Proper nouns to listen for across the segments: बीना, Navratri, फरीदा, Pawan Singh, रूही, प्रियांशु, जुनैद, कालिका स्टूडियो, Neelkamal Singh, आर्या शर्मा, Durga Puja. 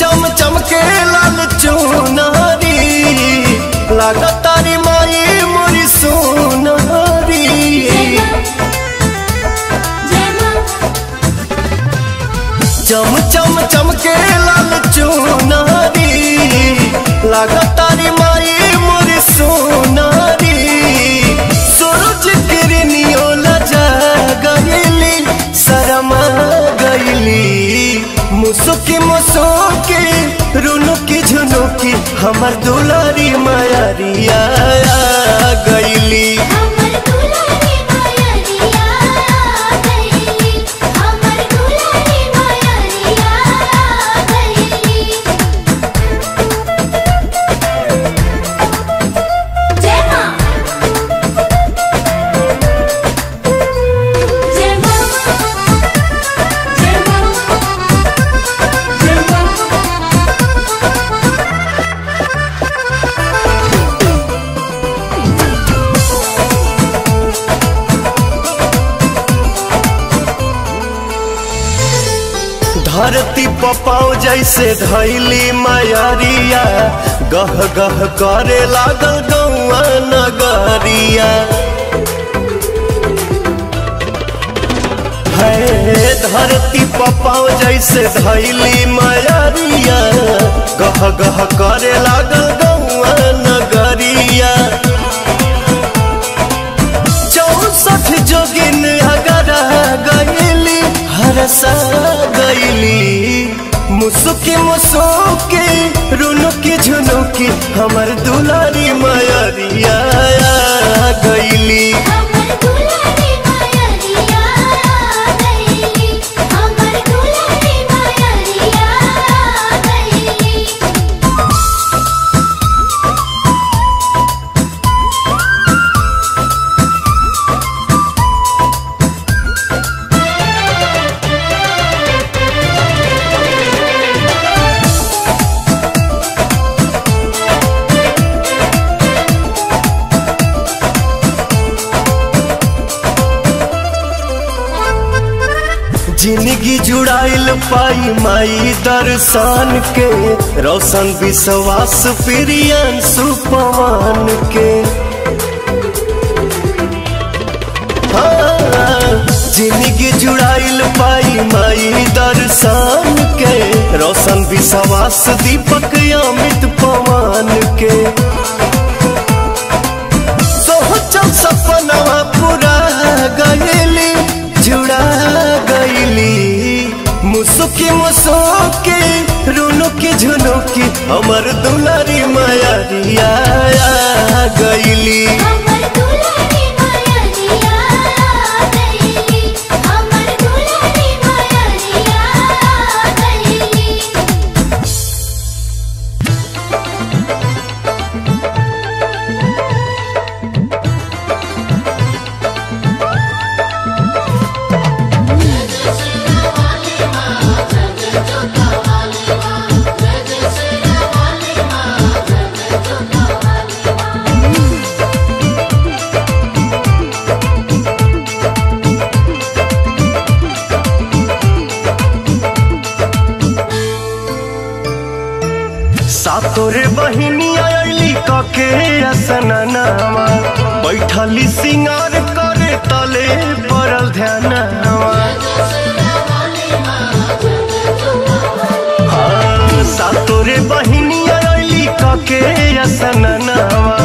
चम चमके लाल चुनारी लागा तारी माई मोरी सोनारी। चम चम चमके लाल चुनारी लागा तारी माई मोरी सोनारी। सूरज किरनियों लजा गईली शरमा गईली मुसुकी मुसुकी रुनुकी झुनुकी हमर दुलारी मायारिया गईली। धरती पपाओ जैसे धैली मायारिया गह गह करे लागल गौआ नगरिया। है धरती पपाओ जैसे धैली मायारिया गह गह करे लागल गौआ नगरिया। 64 जोगिन अगरा गईली हरसा मुसुकी मुसुकी रुनुकी झुनुकी हमर दुलारी मायारिया गईली। जिंदगी जुड़ाइल पाई माई दर्शन के रोशन विश्वास प्रियन सुपवान के। जिंदगी जुड़ाइल पाई माई दर्शन के रोशन विश्वास दीपक अमित पवान के। सोचल सपनवा पूरा गईली जुड़ा मुसुकी मुसुकी रुनुकी झुनुकी हमर दुलारी मायारिया गईली। सातोरे बहिनी आयली कके असननावा बैठली सिंगार करे तले परल ध्यानवा। सातोरे बहिनी आयली कके असननावा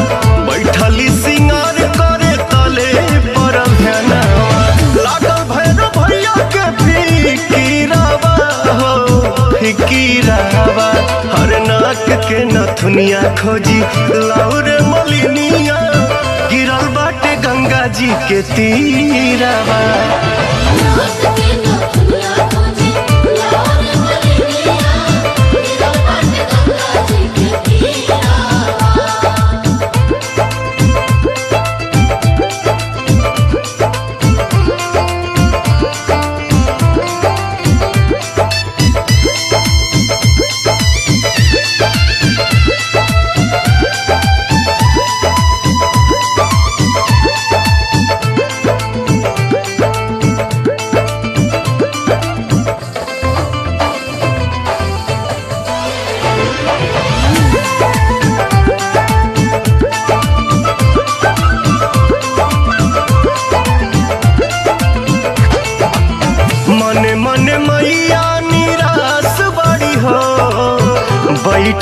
बैठली सिंगार करे तले परल ध्यानवा। लागल भैरव भैया के फिकिरावा हो फिकिरावा के नथुनिया खोजी लाउरे मलिनिया गिरल बाटे गंगा जी के तीरावा।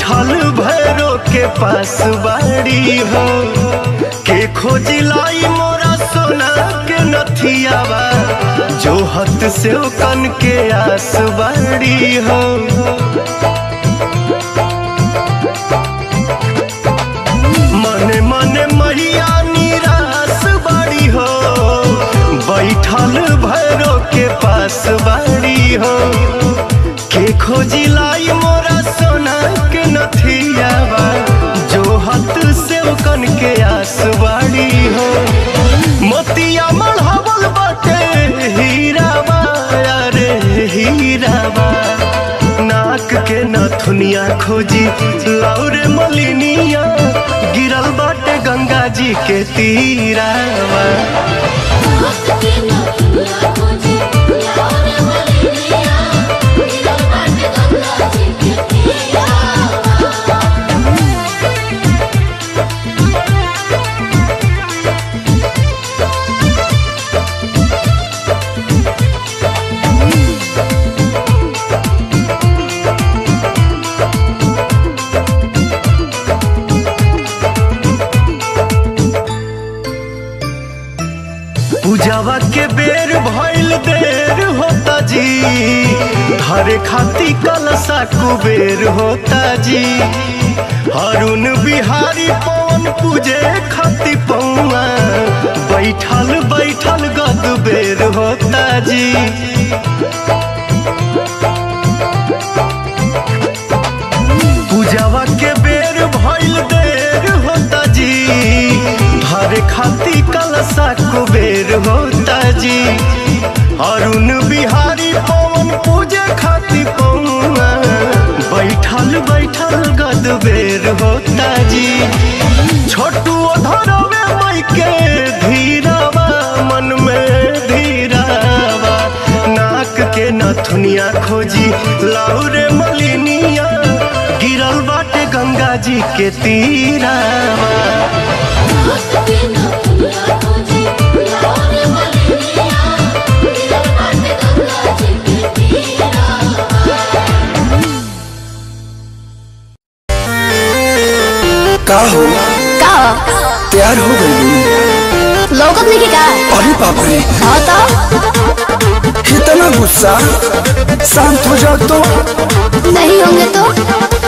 बैठल भैरो के पास बाड़ी हो के खोजिलाई मोरा सोना के नथिया बा जो हत से कन के आस बाड़ी हो। मने मने मैया निराश बाड़ी हो बैठल भैरो के पास बाड़ी हो के खोजिलाई मोरा सोना के नथिया बा जो हत से कन के आस बाड़ी हो। मोतिया मढ़ावल बाटे हीरा बा रे हीरा बा नाक के नथुनिया खोजी लौरे मलिनिया गिरल बाटे गंगा जी के तीरा बा। पूजावा के बेर भइल देर होता जी हरे खाती कलसा कुबेर होता जी अरुण बिहारी पवन पूजे खाती पौआ बैठल बैठल गद बेर होता जी। पूजावा के बेर भइल देर होता जी हरे खाती कलसा कुबेर होता जी अरुण बिहारी पवन पूजा खाती पौआ बैठल बैठल गद बेर होता जी। छोटू धरवे मई के धीरावा मन में धीरावा नाक के नथुनिया खोजी लौरे मलिनिया गिरल बाटे गंगा जी के तीरावा। का तैयार हो गई लोग लेके का अरे बाप रे इतना गुस्सा शांत हो जाओ तो नहीं होंगे तो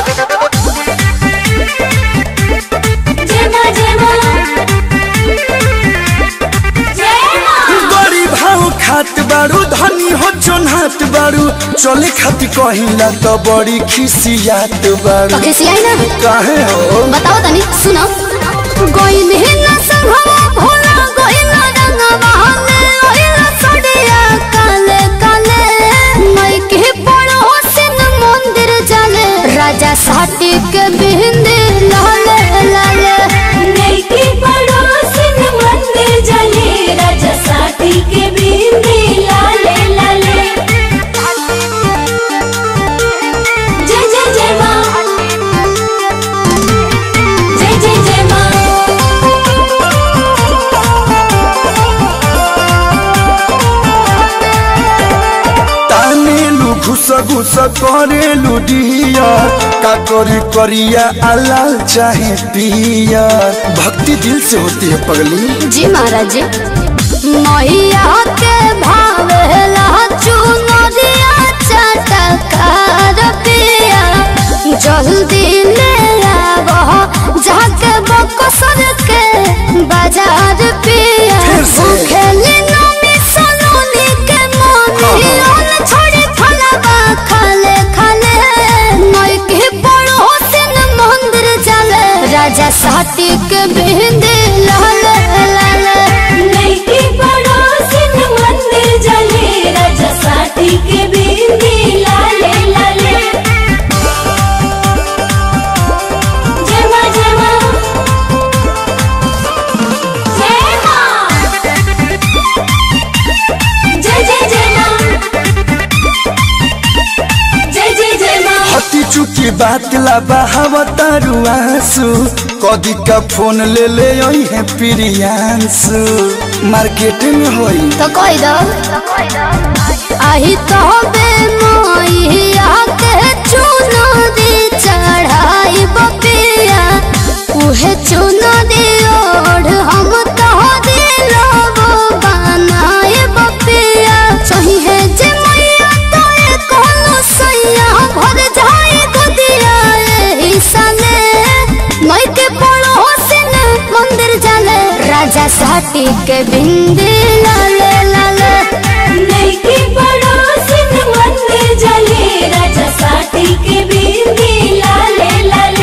हाथ बारू धनी हो जोन हाथ बारू चले खाती कहिला तो बड़ी खिसियात बारू खिसियाई ना काहे हो बताओ तनी सुनो गोई मेहना संघवा भोला गोई ना गंगावा हमने ओइला सडिया काले काले मई के बड़ा हसन मंदिर जाले राजा साटी के बिंदी लाले लाले मई के बड़ा हसन मंदिर जाले राजा साटी के घुसा करे लुडिया का करी करिया अलाल चाहे पिया भक्ति दिल से होती है पगली जी महाराज मैया के भावेला चुनो दिया चटकार पिया जल्दी ले आवह जाके बकसर के बाजार पिया भूखेली नमी सलोनी के मोनिया छोड़ी थलवा खाले खाले नई के बड़ होसिन मंदिर जाले राजा साथी के बिंदी लाल लाल नई के बड़ होसिन मंदिर जाले राजा साथी के बिंदी लाल लाल चुकी बात ला बहावतारू आंसू कदी का फोन ले ले ओई है प्रियांशु। मार्केट में होई तो कोई दो आही तो बे मोई आके चुनो दी चढ़ाई बपिया उहे चुनो दी ओढ़ हम तो दिल वो बनाए बपिया सही है जे मैया तो एक होलो सैया भर जाए दुदिया एही साले मई के पड़ो हसन मंदिर जाले राजा साटी के बिंदी लाले लाले नहीं के पड़ो हसन मंदिर जाले राजा साटी के बिंदी लाले लाले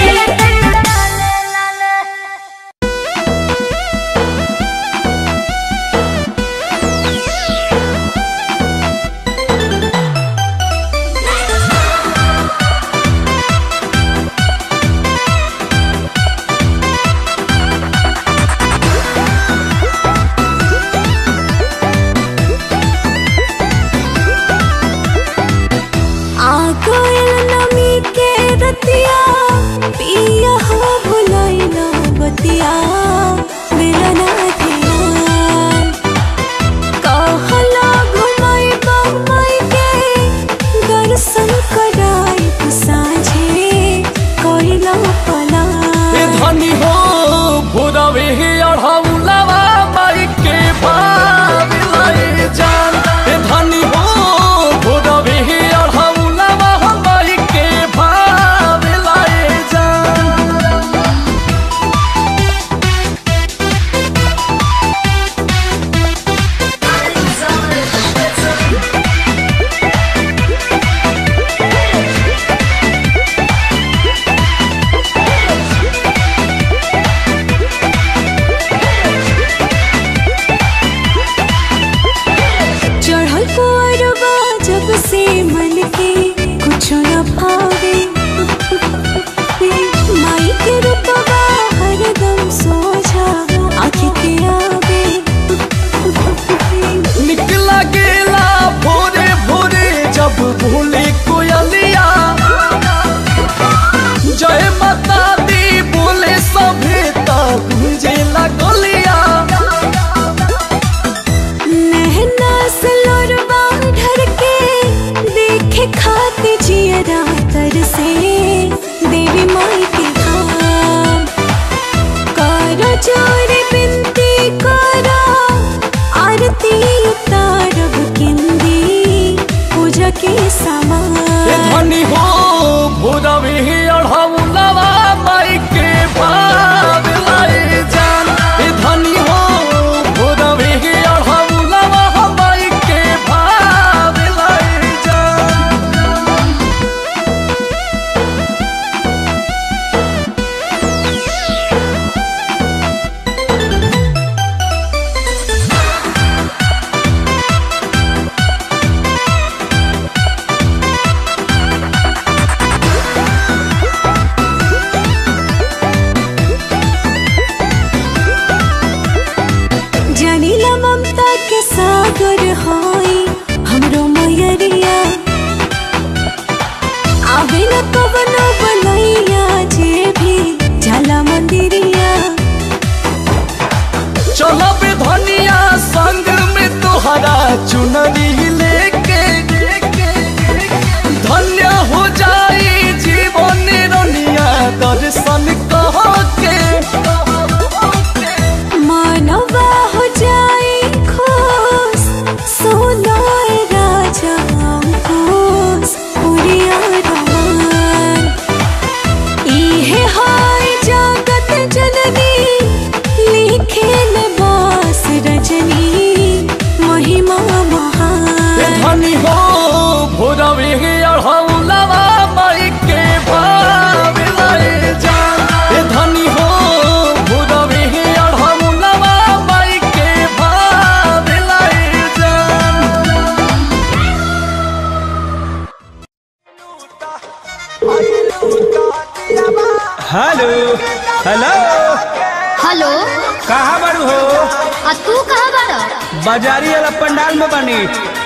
बाजारी वाला पंडाल में बनी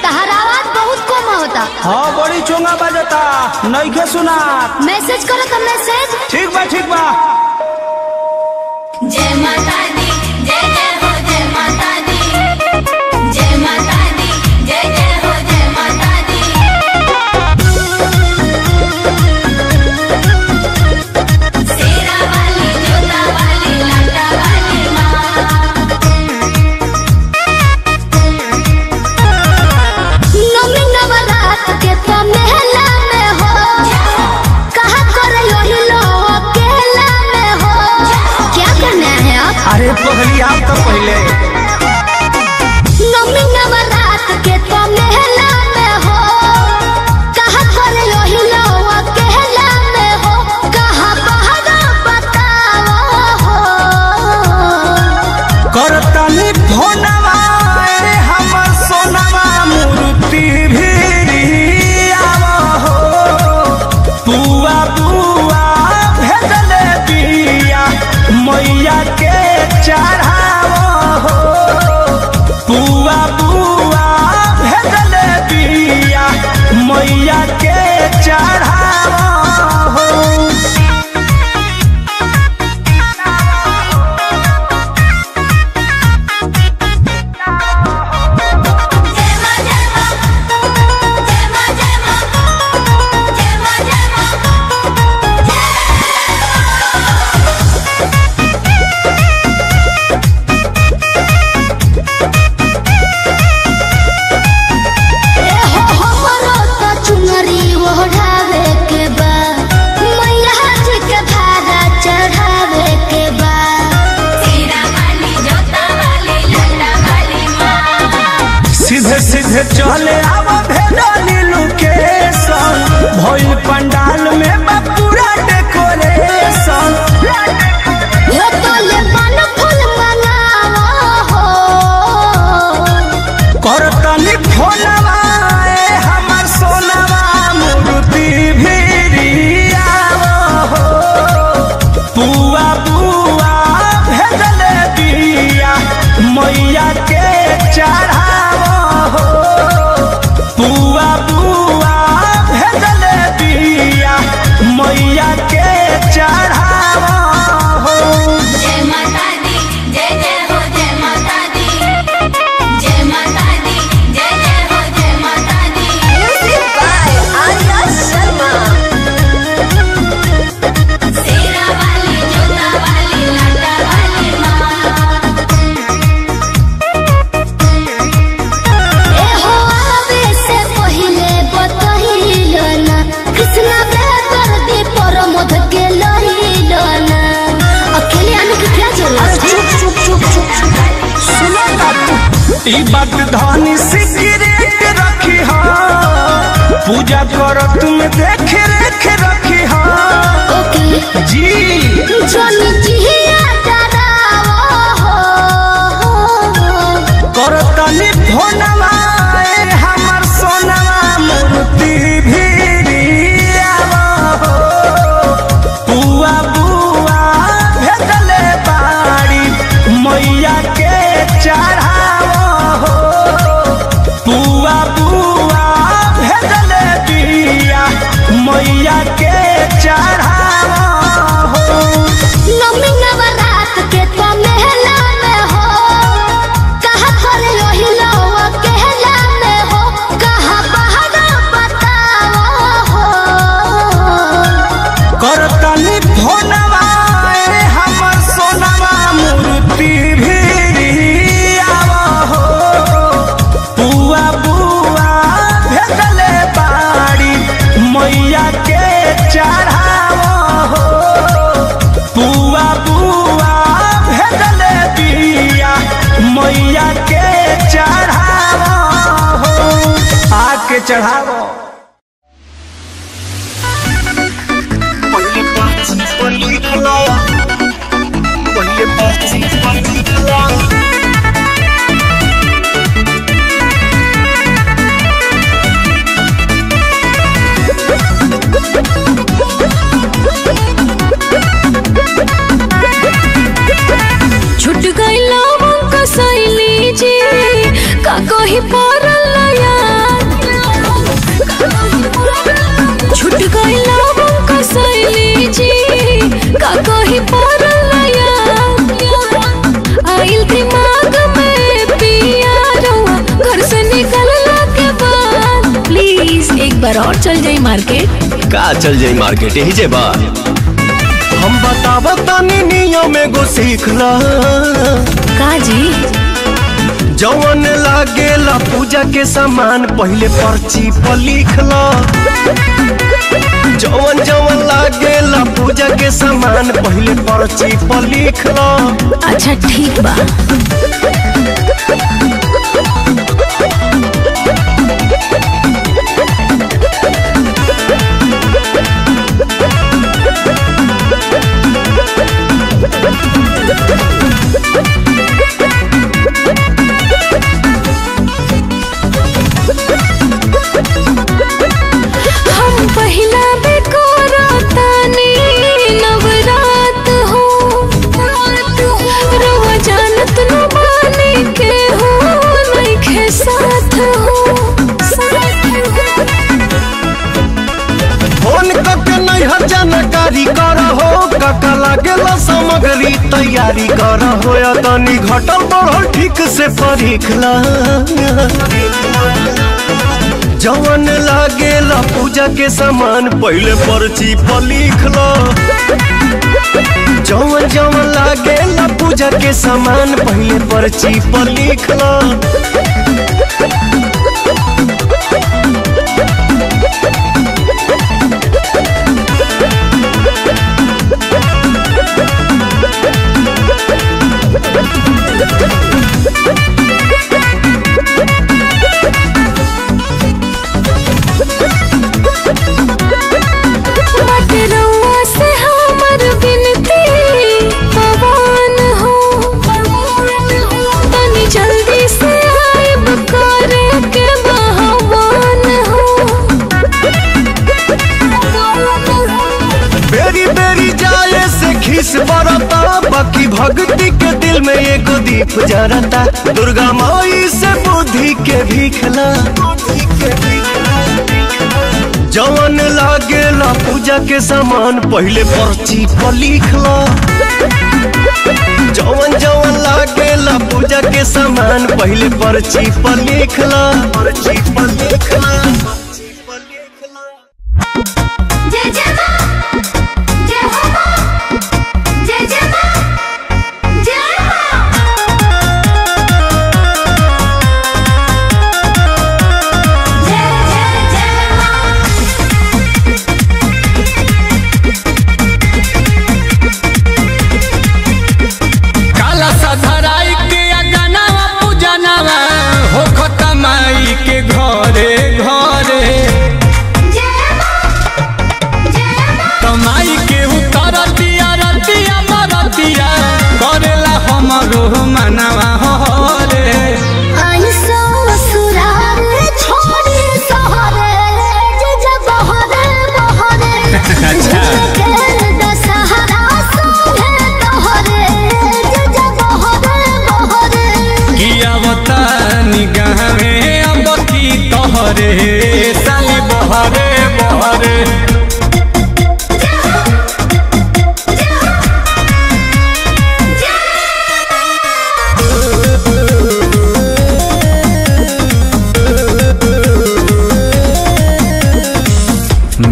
तहरा आवाज बहुत कम होता। हाँ बड़ी चोंगा बजता नहीं के सुना मैसेज करो तो मैसेज ठीक बा जय माता दी जय हो जय माता दी। बियाह तो पहले नवमी नवरात के तो मेला में हो कहां पर लोहिलो अकेला में हो कहां बहरा बताओ हो करतनी भोनवा रे हमर सोनवा मूर्ति भी आवा हो बुआ बुआ भेजले दिया मैया के चढ़ावा हो बुआ बुआ भेजले दिया मैया के चढ़ावा हो। सीधे चले आवा भेजा नीलू के संग भइल पंडाल में पूरा डेकोरेशन ये तो ले बन फूल मनावा हो करतनी भोनवा ए हमर सोनवा मूर्ति भिरियावा हो बुआ बुआ भेजले दिया मैया के चढ़ा बुआ बुआ भेजले दिया मैया के चढ़ावा हो। जय माता दी जय जय हो जय माता दी जय माता दी जय जय हो जय माता दी। Music by आर्या शर्मा। शेरा वाली जोता वाली लाटा वाली माँ बात धानी सिगरेट रखी हा पूजा कर तुम देख रेख रखी हा जी करतनी भोनवा हमर सोनवा मूर्ति भिरियावा हो बुआ बुआ भेजले बाड़ी मैया के चढ़ा बुआ बुआ भेजले दिया मैया के चढ़ावा हो नवमी नवरात के तो मेला में हो कहां पर लोहिलो अकेला में हो कहां बहरा बताओ हो करतनी भोनवा हमर सोनवा मूर्ति भिरियावा हो बुआ बुआ भेजले बाड़ी मैया के चढ़ावा हो बुआ बुआ भेजले दिया मैया के चढ़ावा हो आके चढ़ावा और चल जाई मार्केट का चल जाई मार्केट यही जेबा हम बतावा तानी नियम एगो सीखला का जी जवन लागेला पूजा के सामान पहले पर्ची पर लिखला। जवन जवन लागेला पूजा के सामान पहले पर्ची पर लिख लो। अच्छा ठीक बा। तैयारी करा हो या तनी घटल बढ़ल ठीक से परीखला। जवन लागेला पूजा के सामान पहले पर्ची पर लिखला। जवन जवन लागेला पूजा के सामान पहले पर्ची पर लिखला। बाकी भक्ति के दिल में एक दीप जरता, दुर्गा माई से बुद्धि के भीखला। जवन लागेला पूजा के सामान पहले पर्ची पर लिखला। जवन जवन लागेला पूजा के सामान पहले पर्ची पर लिखला। पर्ची पर लिखला।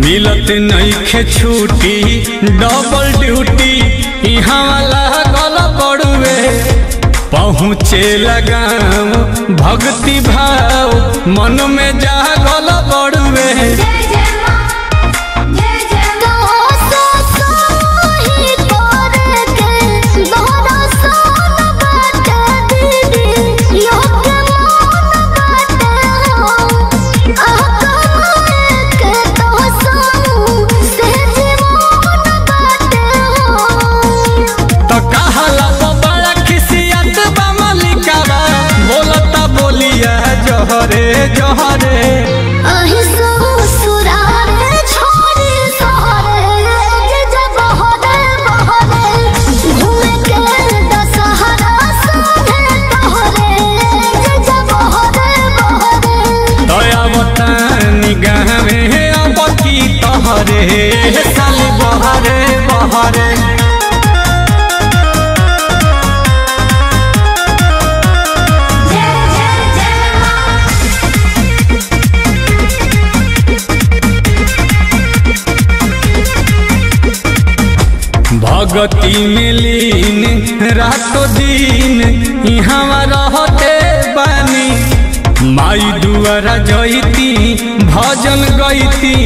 मिलत नहीं खे छूटी डबल ड्यूटी यहाँ वाला गल पड़ुए पहुँचे लगाम भक्ति भाव मन में जा गल पड़ुए। भगती में लीन रातों दिन यहाँ रहते बानी माई दुआरा जयती भजन गईती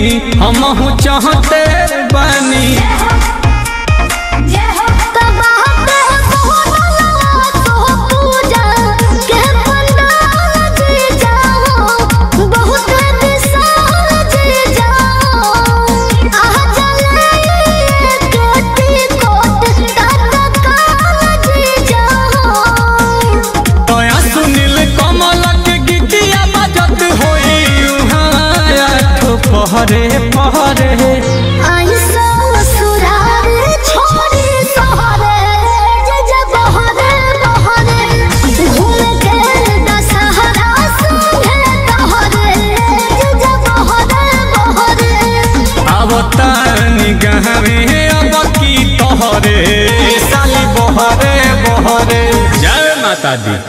हमहु चाहते बनी पहरे पहरे छोड़ी सहरे बहरे बहरे घूम के दशहरा सुने तोहरे बहरे बहरे आवता निगाह में अब की तोहरे साली बहरे बहरे। जय माता दी।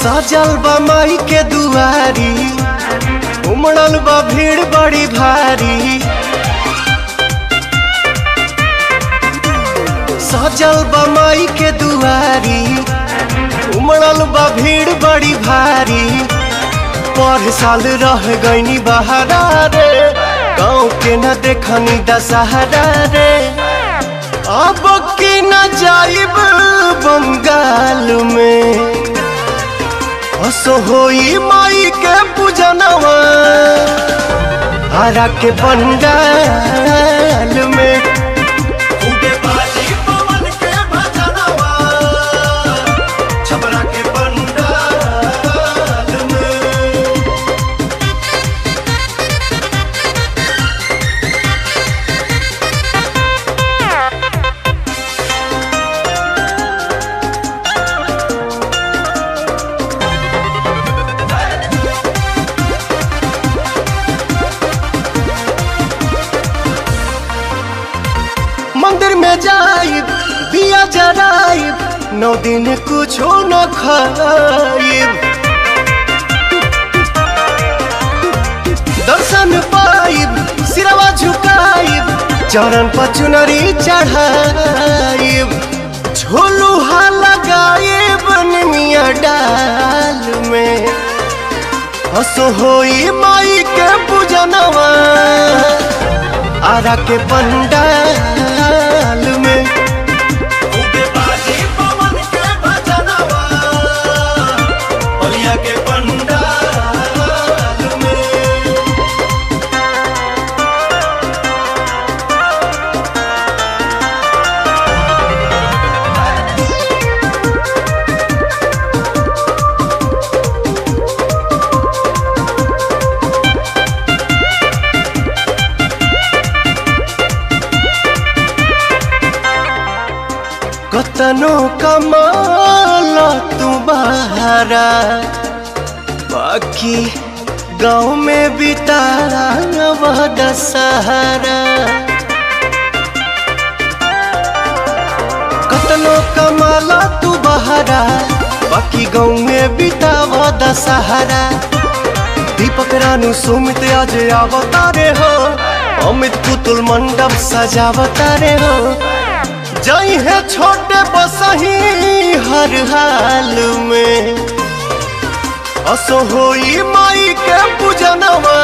सजल बा मई के दुआरी, उमड़ल बा भीड़ बड़ी भारी। सजल बा मई के दुआरी, उमड़ल बा भीड़ बड़ी भारी। पर साल रह गईनी बहारा रे, गाँव के न देखनी दशहरा रे। अब के न जाइब बंगाल में, असो होई माई के पूजनवा। आरा के बंगाल में उगे बाजी पवन के भजनवा। छपरा के बंगाल में मंदिर में जाइब, दिया जराइब, नौ दिन कुछो न खाइब। दर्शन पाइब, सिरवा झुकाइब, चरण पर चुनरी चढ़ाइब। झोलुहा लगाइब निमिया डाल में, असो होई माई के पूजनवा। आरा के पंडाल में उगे बाजी पवन के भजनवा। बलिया के पंडाल कतनो कमाल तुम्हारा, बाकी गाँव में बितारा वह दशहरा। कतनो कमाल तुम्हारा, बाकी गाँव में बितावा दशहरा। दीपक रानू सुमित आज आवतारे हो, अमित पुतुल मंडप सजावतारे हो। जाई है छोटे बसही हर हाल में, असो होई माई के पूजनवा।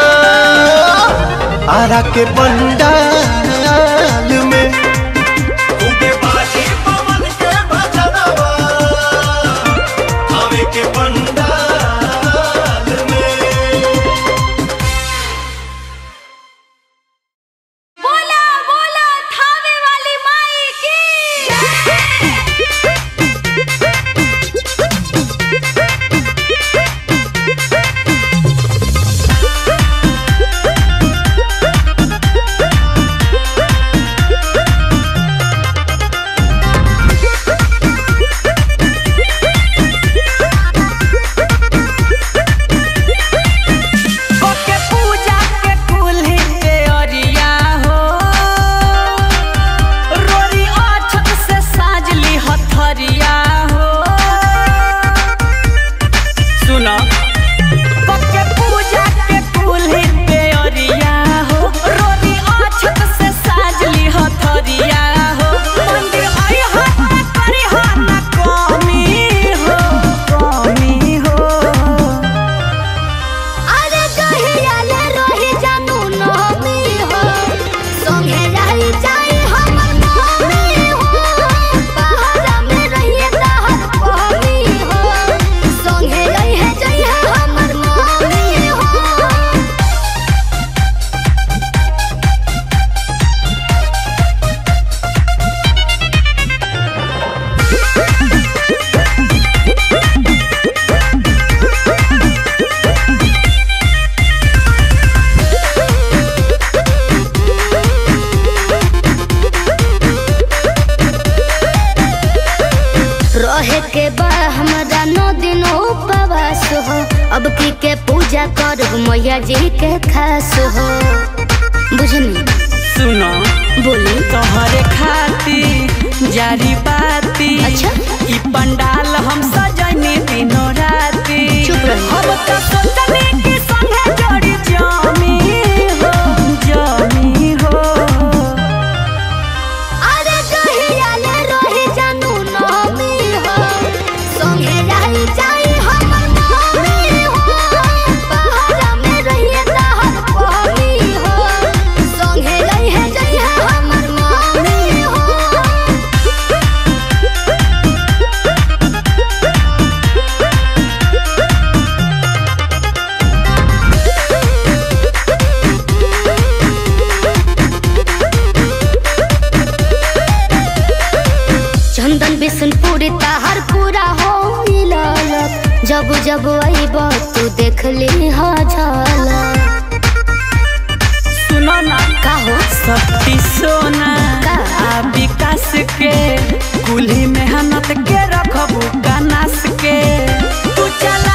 आरा के पंडाल में उगे बाजी पवन के भजनवा। आवे के पंडाल में जारी बाती। अच्छा? ई पंडाल हम सजनी दिनों राती। जब आईब तू देख ली हा झाला। सुनो ना कहो शक्ति सोना विकास के कुली मेहनत के रखबू का नास के तू चला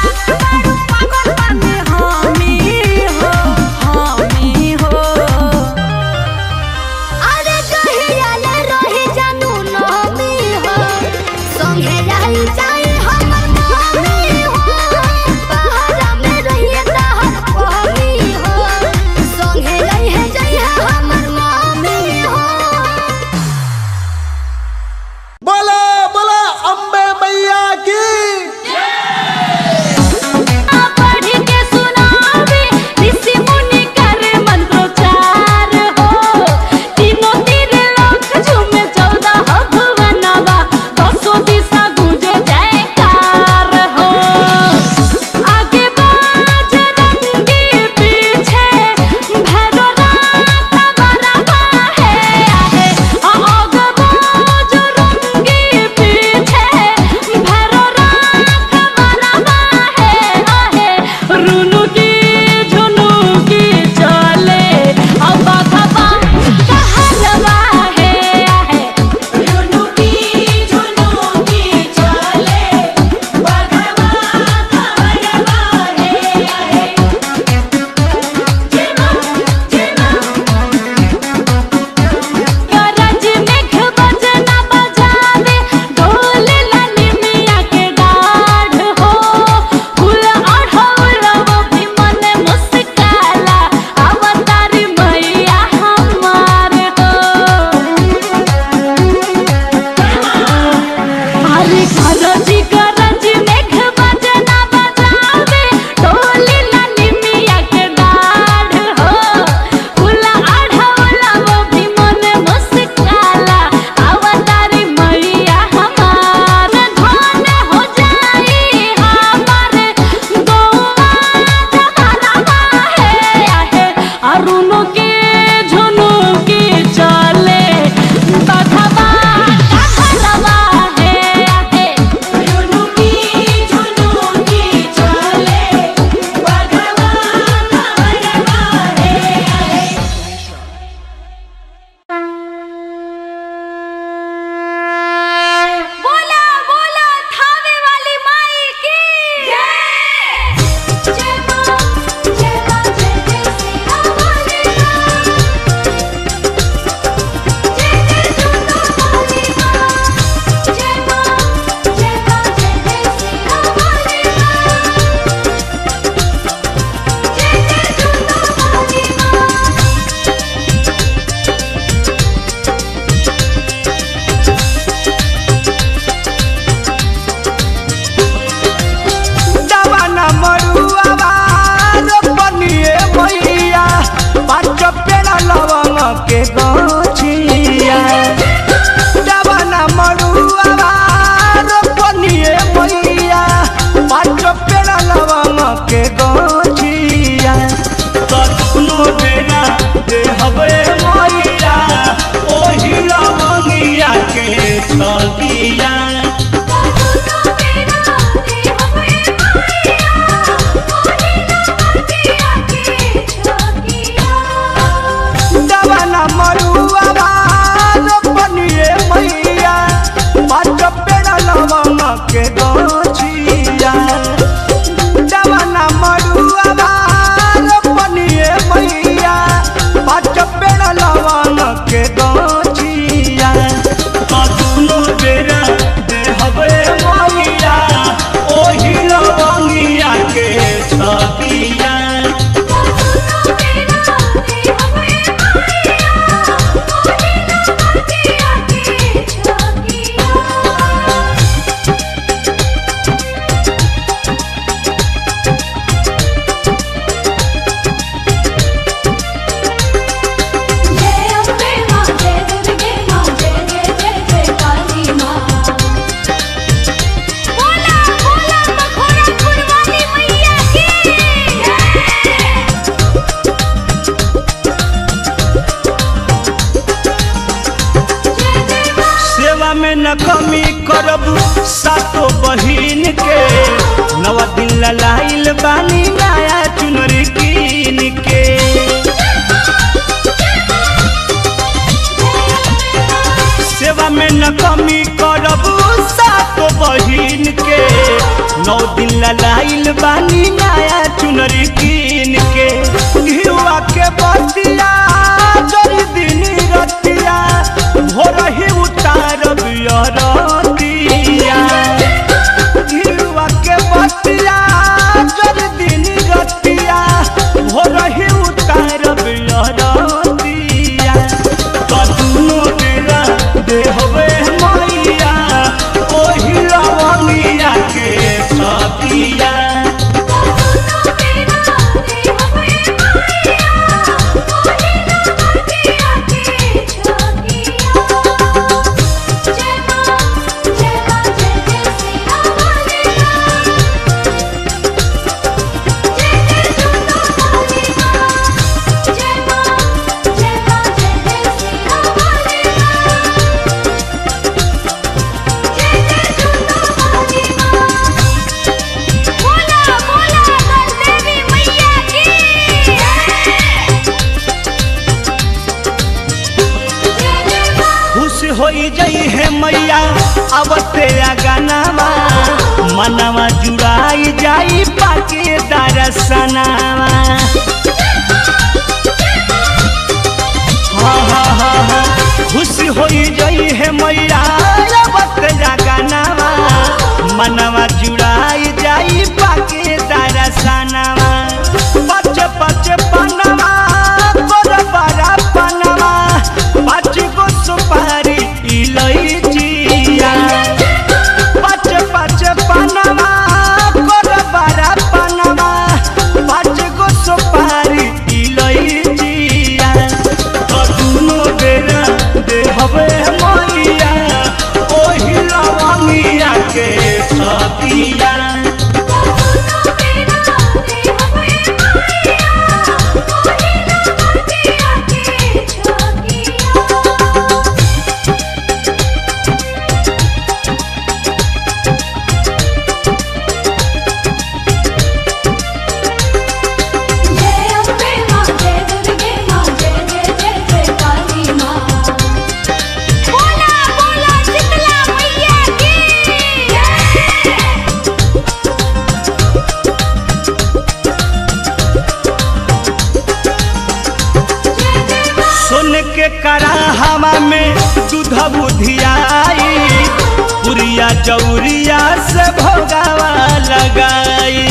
कमी करब सातो बहिन के नवा दिन लाल बानी माया चुनरी कीन के। सेवा में न कमी करब सातो बहिन के, नौ दिन लाइल बानी माया चुनरी कीन के। घिवा के बतिया दिन रतिया भोर ही उतारब रतिया। होई जई है मैया अबते गानावा, मनवा जुड़ाई जाई पाके दरसनावा। हा हा हा हा खुशी होई जई है मैया अबते गानावा, मनवा जुड़ाई जाई पाके दरसनावा। पच पच पनवा तोर बड़ा पनवा, पच गो सुपारी के कराहवा में दूध बुधियाई, पुरिया चौरिया से भोगावा लगाई।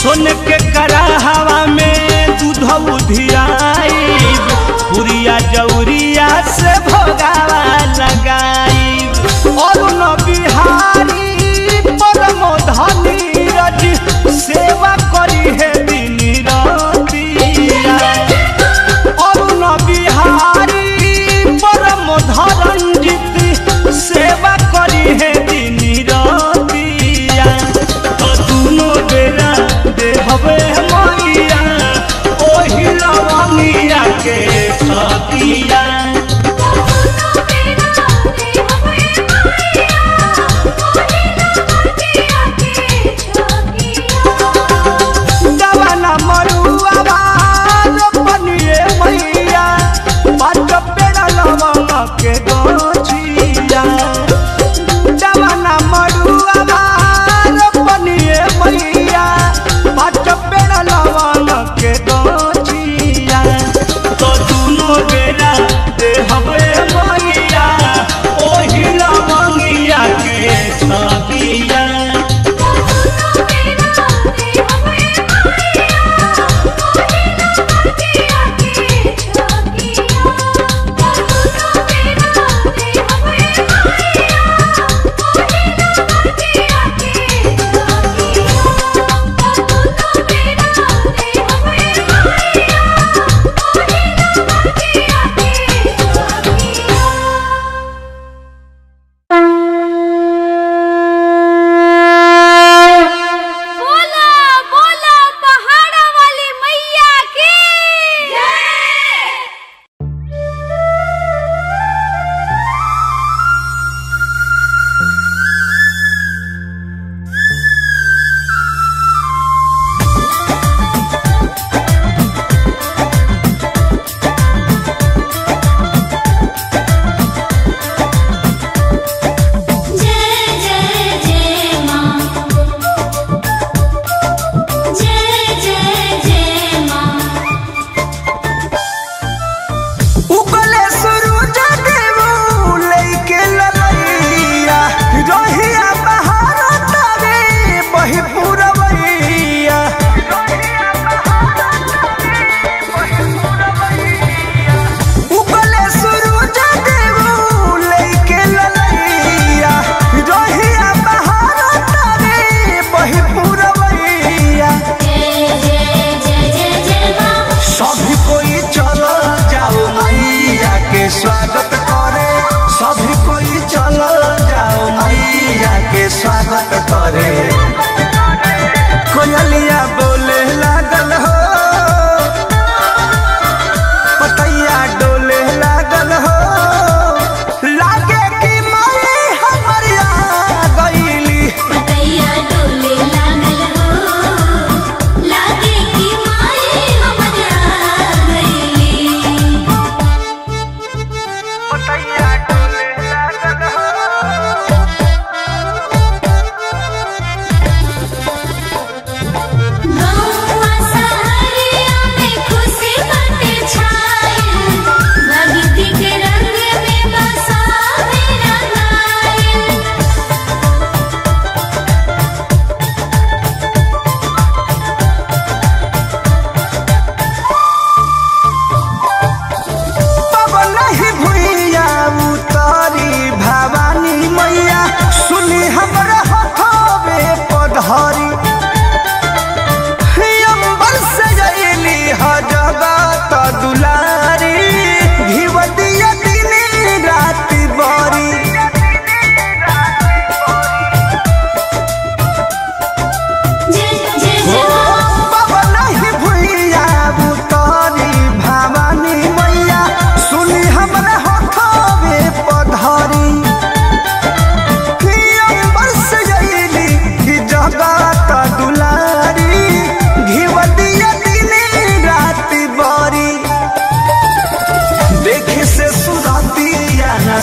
सोन के कराहवा में दूध बुधियाई, पुरिया चौरिया से भोगावा लगाई। और न बिहारी परम धनी रज सेवा करी है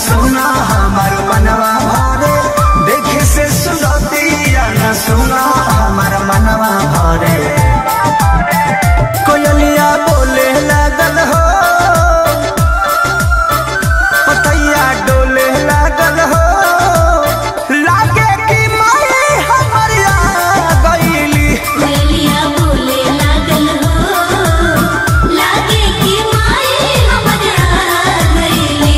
सुना हमार मनवा भरे, देखे से सुनतिया न सुना हमार मनवा भरे। कोयलिया बोले लागल हो, पतैया डोले लागल हो, लागे की माई हमारिया गईली। कोयलिया बोले लागल हो, लागे की माई हमारिया गईली।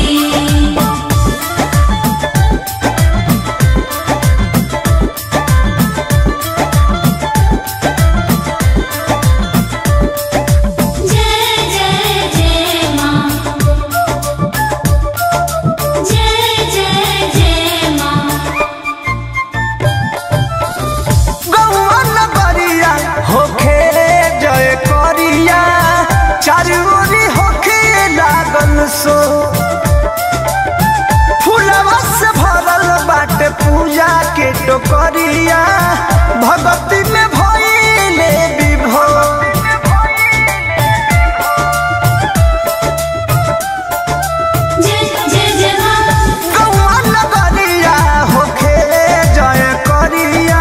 सो फूलवा से भरल बाटे पूजा के टोकरिया, भगवती में भइले विभोर। गौआ नगरिया होखे जय करिया,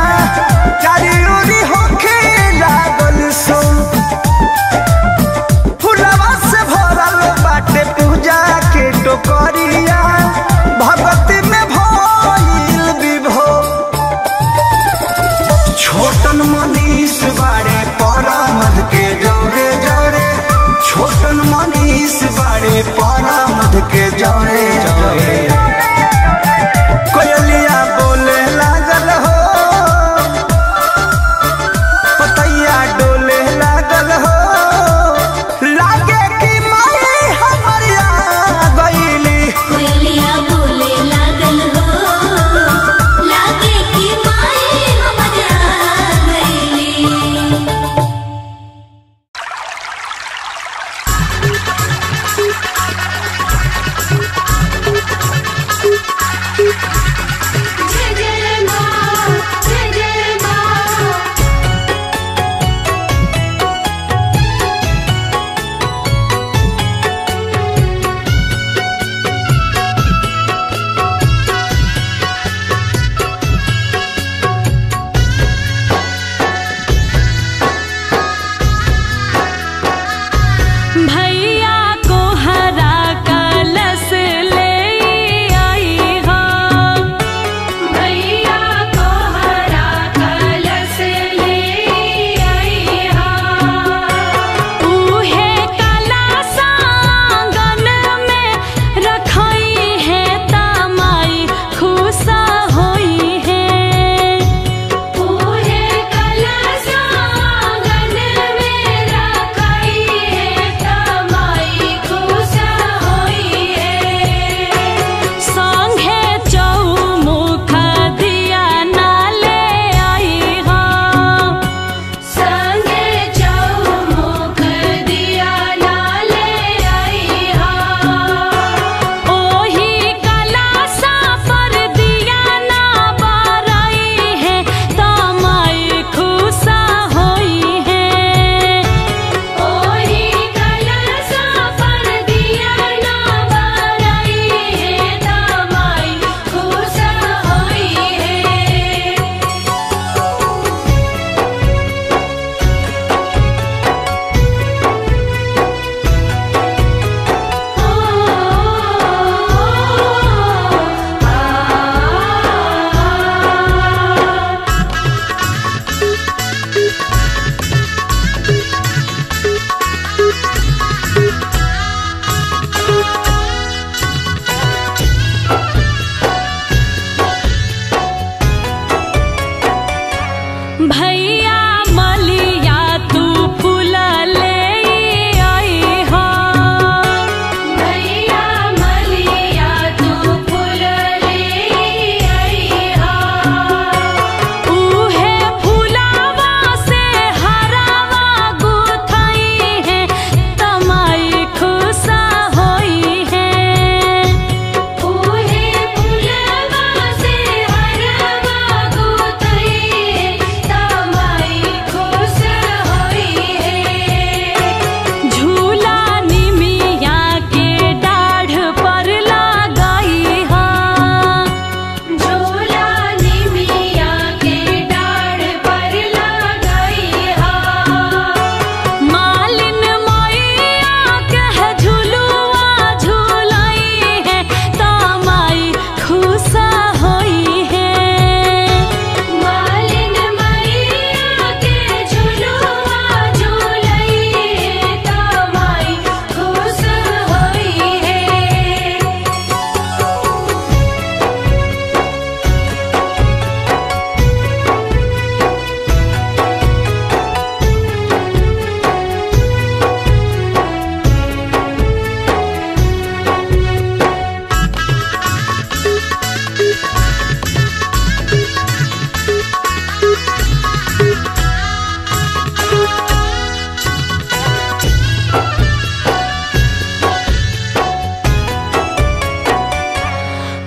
चारी ओरी होखे लागल सो, फूलवा से भरल बाटे पूजा के टोकरिया, भगवती में भइल विभोर। छोटन मनीष बारे परामद के जोरे जोरे, छोटन मनीष बारे परामद के जोरे जोरे। कोयलिया बोले लागल हो, पतैया डोले लागल हो, लागे की माई हमारिया गईली।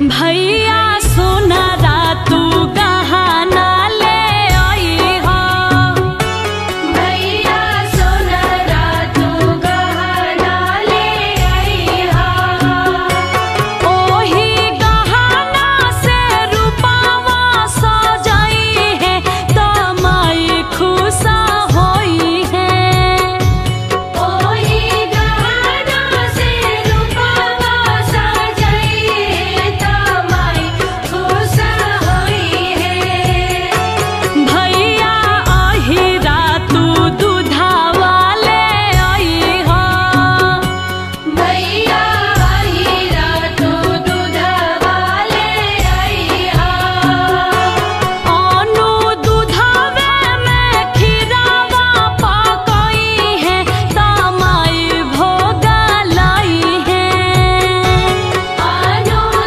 भैया सोना रातू गहाना ले आई हो, भैया सोना रातू गहाना ले आई हो। ओही गहाना से रूपावा सजाई है तो माई खुशा होई है। ओही गहाना से रूपावा सजाई है तो माई खुशा होई है। भैया आही रातू दूधावा ले आई हो, भैया आई रातू दूधावा ले आई हो। ओनू दूधावे में खीरावा पकोई है तो माई भोग लाई है। आनो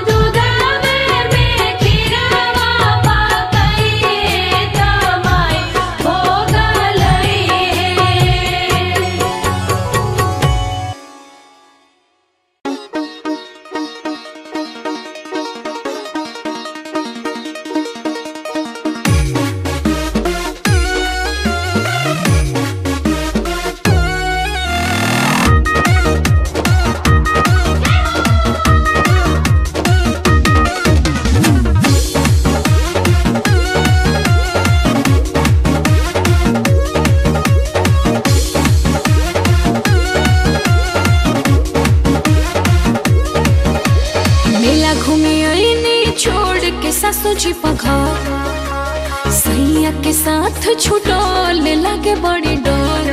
दूधावे में खीरावा पकई है तो माई भोग लई है। मेला घूमे अईनी छोड़ के सासू जी पघार, सैया के साथ छुटोल लागे बड़ी डोर।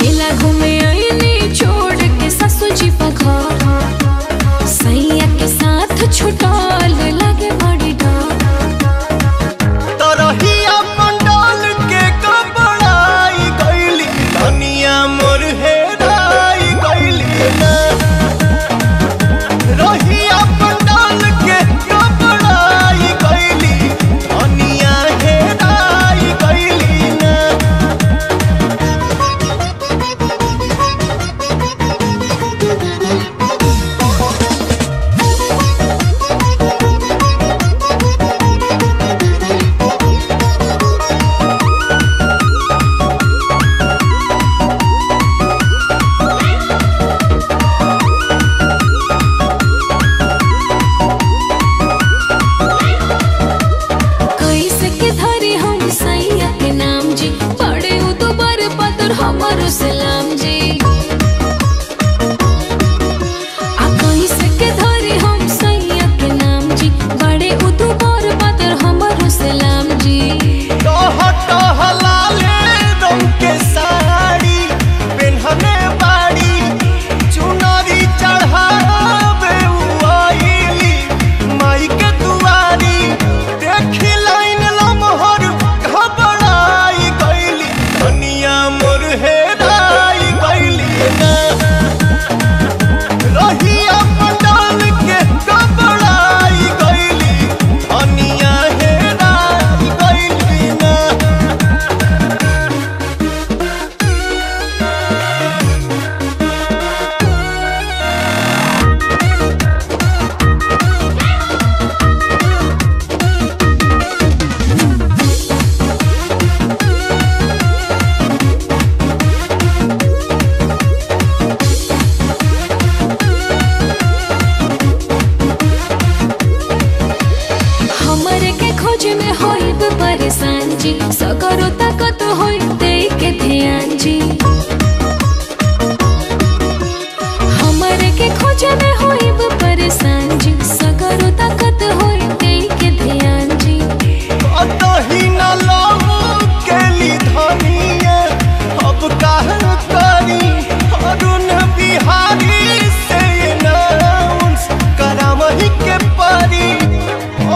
मेला घूमे अईनी छोड़ के सासू जी पघार, सैया के साथ छुटोल लागे बड़ी डोर। तरहिया पंडाल के कपड़ाई गईली, धनिया मोर हेराई गईली ना। रहिया पंडाल के कपड़ाई गईली, धनिया हेराई गईली ना। कैसे के धरी हम सैया के नाम जी, पड़े उ तो बर पतर हमारो सलाम जी। आ कैसे के धरी हम सैया के नाम जी, बड़े उ तो बर पतर हमारो सलाम जी। तोह तोह लाले रंग के साड़ी पेन्हले बाड़ी, चुनरी चढ़ावे उआइली माई के दुआरी। देखी लाइन लमहर घबराई गईली, धनिया मोर हेराई गईली ना। रहिया पंडाल के कपड़ाई गईली, धनिया हेराई गईली ना। हमर के खोज में होइब परेशान जी, सकरो ताकत होई देई के ध्यान जी। हमर के खोज में होइब परेशान जी, सकरो ताकत होई देई के ध्यान जी। कतही न लहू केली धनिया, अब काहर करी अरुण बिहारी से नाउंस करामहि के पारी।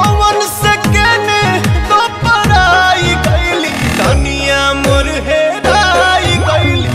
ओवन से केने दोपराई गईली, धनिया मोर हेराई गईली।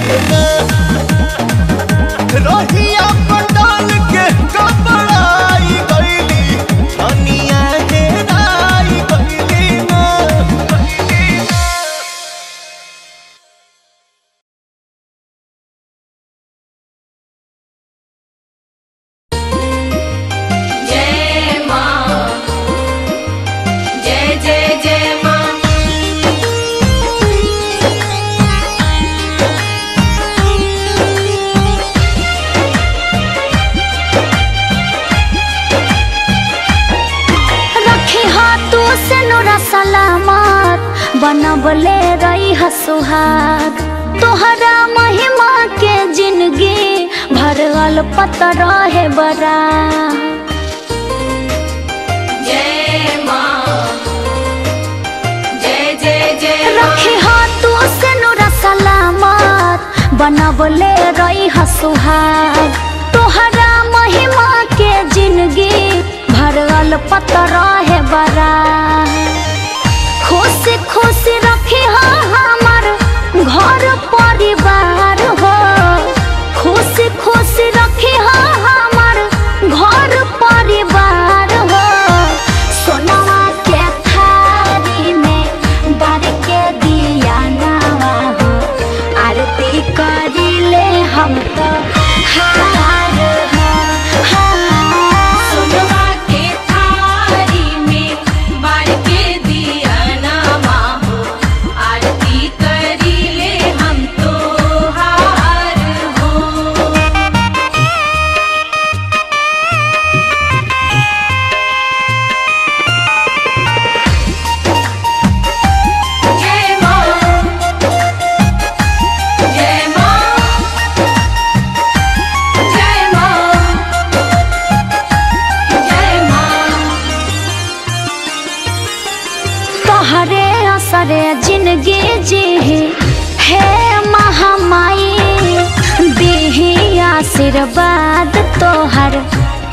बनबले रही हसुहार तोहरा महिमा के जिंदगी भरल पतर है बरा। रखे हाथों से नूरा सलामत बनबले रही हसुहार तोहरा महिमा के जिंदगी भरल पतर है बरा। खुश खुश रखी हमार घर परिवार हो, खुश खुश रखी हमार घर परिवार हो। सोनवा के थारी में बर के दिया नवा हो, आरती करी ले हम तो हार हो। सोनवा के थारी में बर के दिया हरे असरे जिंदगी जी हे महामाई देही आशीर्वाद तोहर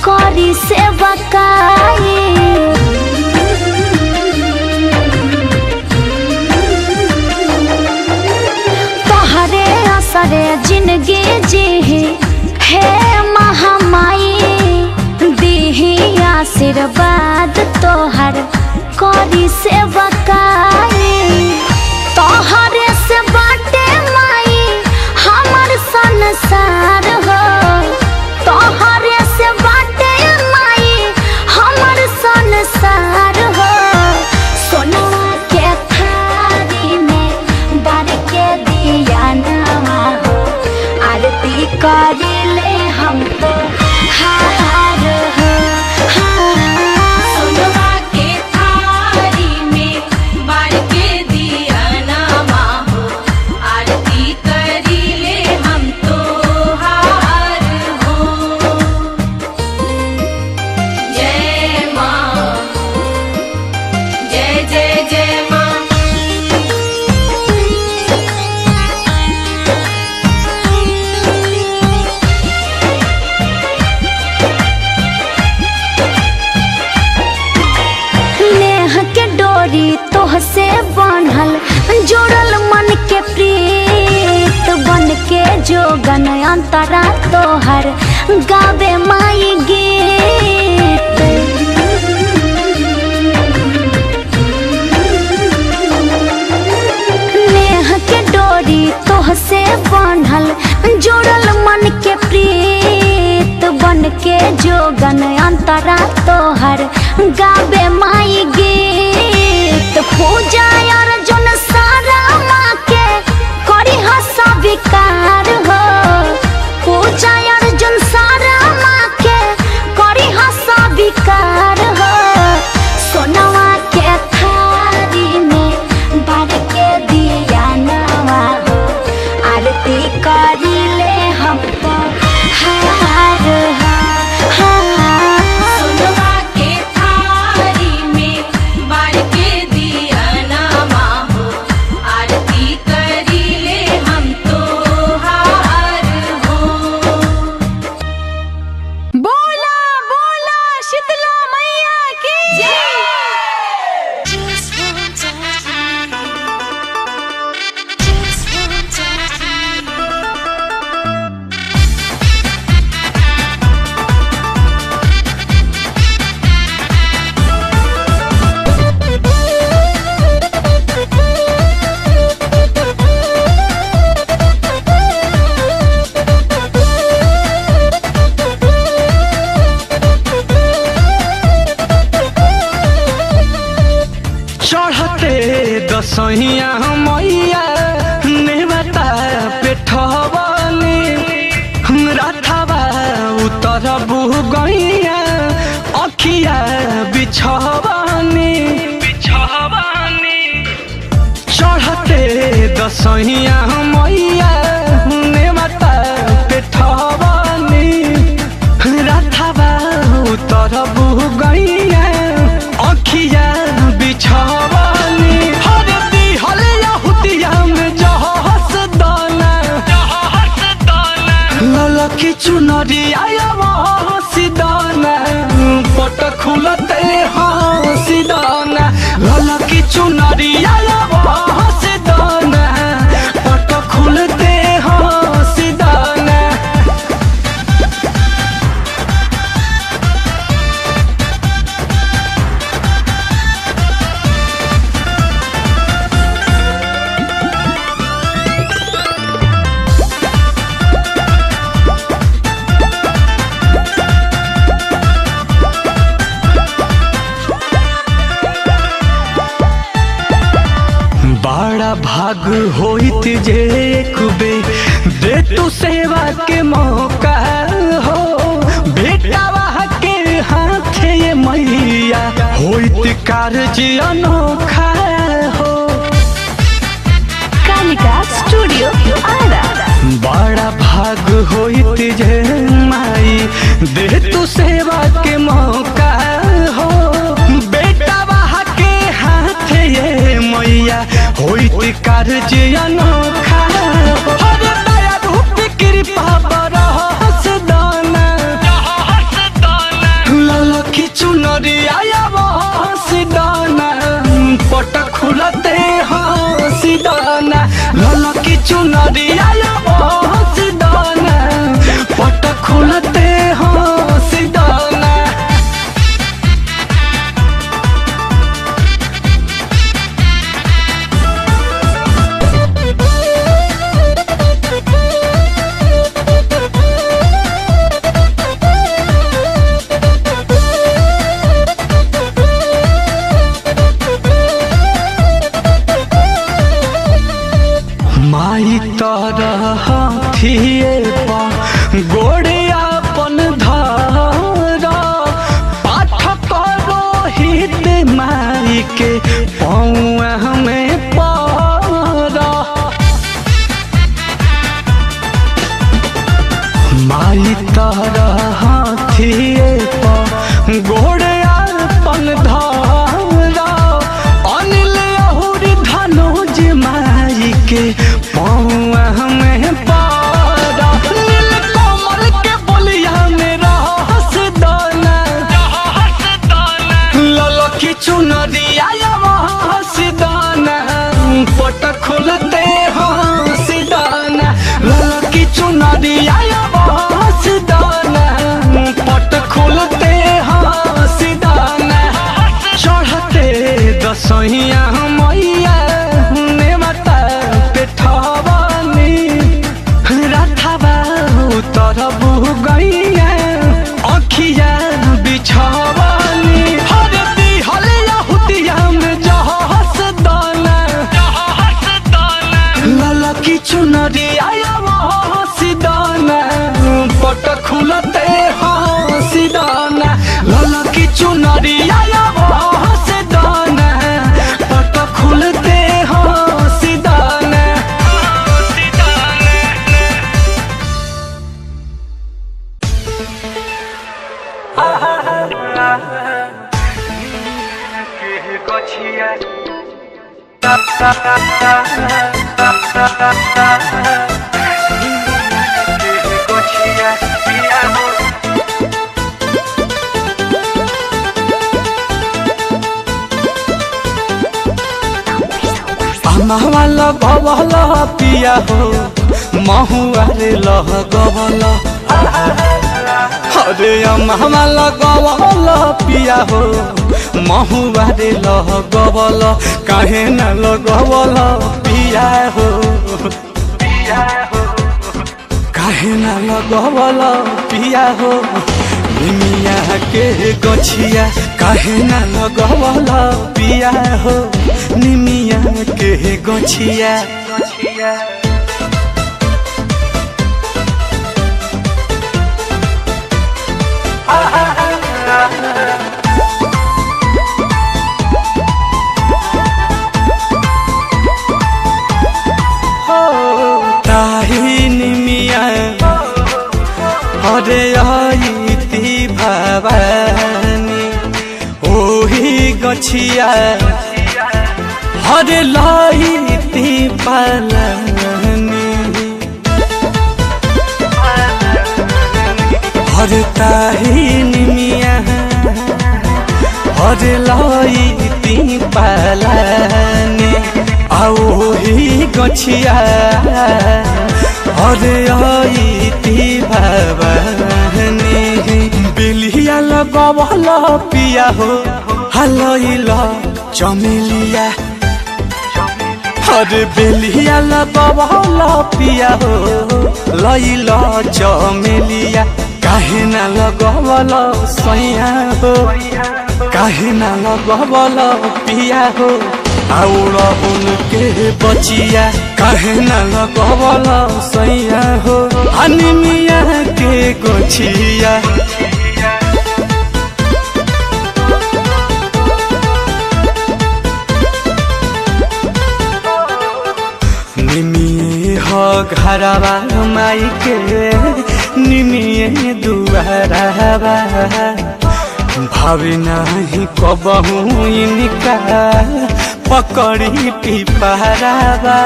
करी सेवा काई। तोहरे असरे जिंदगी जी हे महामाई देही आशीर्वाद तोहर करी सेवा काई। तोहरे से बाटे माई हमर संसार हो, तोहरे से बाटे माई हमर संसार हो। सोनवा के थारी में बर के दिया नवा हो, आरती करी ले हम तो हार हो। तोहसे बनल जोड़ल मन के प्रीत बन के जोगन अंतरा तोहर गावे माई गीत। नेह के डोरी तोहसे बनल जोड़ल मन के प्रीत बन के जोगन अंतरा तोहर गावे माई गीत। पूजा अर्जुन सारा माँ के करी हसविकार हो, पूजा अर्जुन सारा माँ के करी हसविकार हो। सोनवा के थारी में बर के दिया नवा हो, आरती करी ले हम तो हार हो। दसहिया मैया नेवता पेठवली राथावा उतरबू गैया अखिया बिछवानी। सहिया मैया हुने माता पे ठहबनी रथवा उतरबू गईया अखिया बिछावनी हरदी हलिया हुतिया में जहस दाना ललकी चुनरी आया हसी दाना पट खुलते हसी दाना ललकी चुनरी आया हसी दाना पट खुलते हसी दाना। बड़ा भाग होइत जे कुबे दे तू सेवा के मौका हो बेटावा के हाथे मैया होइत कार्य अनोखा हो। कालिका स्टूडियो आरा बड़ा भाग होइत जे माई दे तू सेवा के मौका हो बेटावा के हाथे मैया होइति कार्य अनोखा हर दया रूप कृपा बरहस दाना ललकी चुनरी आया हसी दाना पट खुलते हसी दाना ललकी चुनरी आया हसी दाना पट खुलते हसी दाना। माई तरह थिए पा गोड़े अपन धारा पाठ करो हित माई के पौआ हमें पारा माई तरह थिए पा गोड़े अपन धारा अनिल अहुरी धनुज माई के पौआ हमें पारा नील कमल के बोलिया में रहस दाना ललकी चुनरिया हसी दाना पट खुलते हसी दाना ललकी चुनरिया हसी दाना पट खुलते हसी दाना। चढ़ते दसहिया मैया हुने माता पे ठहबनी रथवा उतरबू गईया अखिया बिछावनी हरदी हलिया हुतिया में जहस दाना ललकी चुनरी आया हसी दाना पट खुलते हसी दाना ललकी चुनरी आया हसी दाना पट खुलते हसी दाना। महवाला बवला पिया हो महुआरे लह गवला अरे महवाला गवला पिया हो महुआरे लह गवला काहे न लगवला पिया हो काहे न लगवला पिया हो निमिया के गछिया काहे न लगवला पिया हो निमिया के गछिया। मोर आई ती भवानी ओही गछिया हर लाई ती पलनी हर ताही निमिया हर लाई ती पलनी आओही गछिया हर आई ती भवानी बिलिया लगवला पिया हो हलैला चमेलिया अरे बेलिया लगवला पिया हो लैला चमेलिया काहे ना लगवला सैया हो काहे ना लगवला पिया हो आउरा उनके बचिया काहे ना लगवला सैया हो अनिमिया के गोछिया घरवा माई के निमिये दुआरावा भावे नहीं कबहू इनका पकड़ी पिपहरावा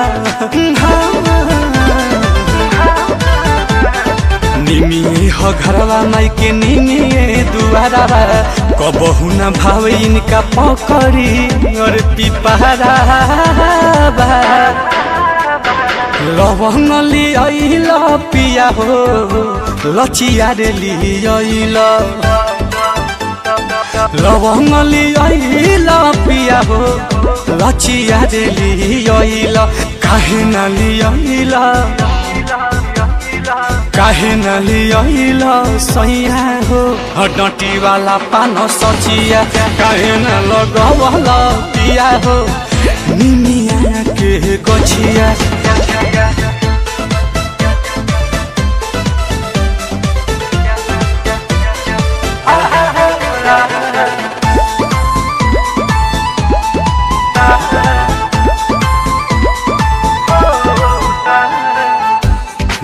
निमिये हो घरवा माई के निमिये दुआरावा कबहू न भावे इनका पकड़ी और पिपहरावा लवंग लिया पिया हो लचिया रे लिया लवंग लिया पिया हो लचिया रे लिया काहे ना लिया काहे ना लिया सैया हो डंटी वाला पान सचिया काहे ना लगवला पिया हो निमिया के गछिया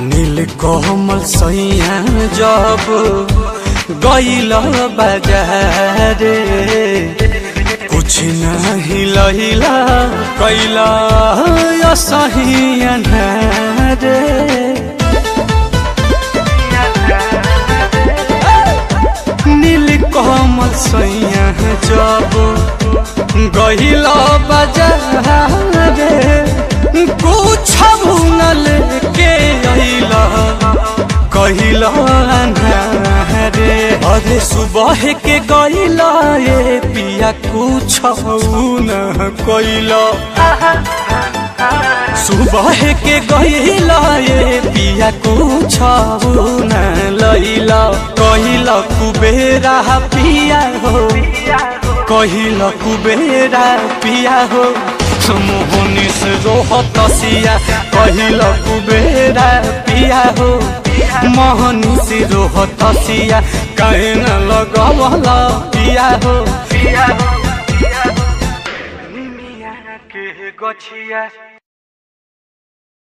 नीलकमल सैया जब गइला बजार कुछ नहीं लैला कैला सहिया रे नीलकमल सैया जब गइला बजार कुछ भूनल के अइला कहिला अन्हारे अरे सुबह के गइला ए पिया कुछ न कइला सुबह के गइला ए पिया कुछ न लइला कहिला कुबेरा पिया हो कहिला कुबेरा पिया हो मोहनी से रोहत सिया कहिला कुबेरा पिया हो मोहनी से रोहत सिया काहे ना लगवला पिया हो निमिया के गछिया।